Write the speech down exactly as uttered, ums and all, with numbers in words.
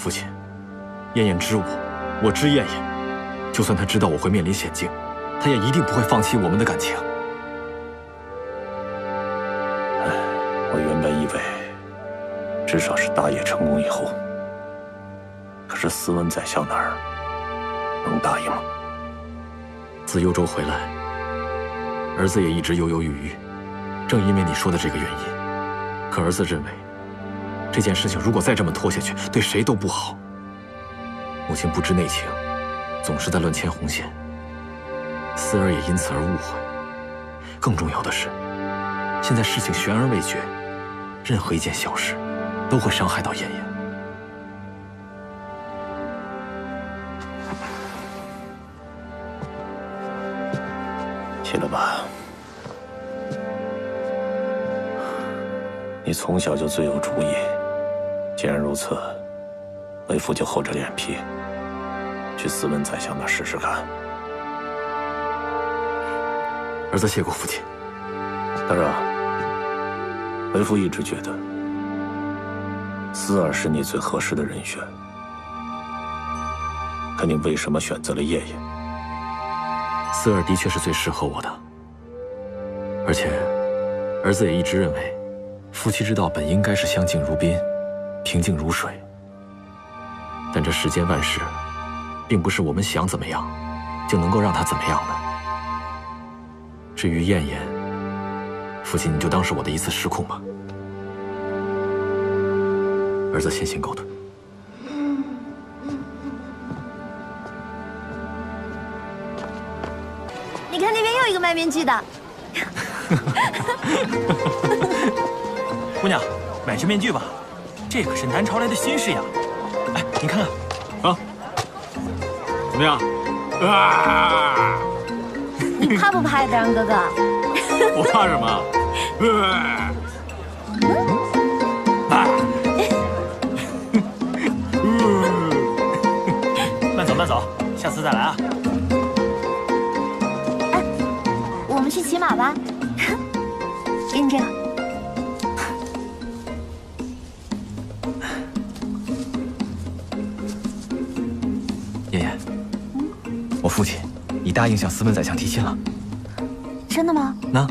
父亲，燕燕知我，我知燕燕。就算她知道我会面临险境，她也一定不会放弃我们的感情。唉，我原本以为，至少是大业成功以后。可是斯文宰相那儿，能答应吗？自幽州回来，儿子也一直犹犹豫豫，正因为你说的这个原因。可儿子认为。 这件事情如果再这么拖下去，对谁都不好。母亲不知内情，总是在乱牵红线，思儿也因此而误会。更重要的是，现在事情悬而未决，任何一件小事都会伤害到燕燕。起来吧，你从小就最有主意。 既然如此，为父就厚着脸皮去斯文宰相那试试看。儿子谢过父亲。大人，为父一直觉得思儿是你最合适的人选，可你为什么选择了叶叶？思儿的确是最适合我的，而且儿子也一直认为，夫妻之道本应该是相敬如宾。 平静如水，但这世间万事，并不是我们想怎么样，就能够让他怎么样的。至于燕燕，父亲你就当是我的一次失控吧。儿子先行告退。你看那边又一个卖面具的，姑娘，买身面具吧。 这可是南朝来的新事呀！哎，你看看，啊，怎么样？啊！你怕不怕呀，德让哥哥？我怕什么？慢走慢走，下次再来啊！哎，我们去骑马吧，给你这个。 父亲，你答应向斯文宰相提亲了，真的吗？那。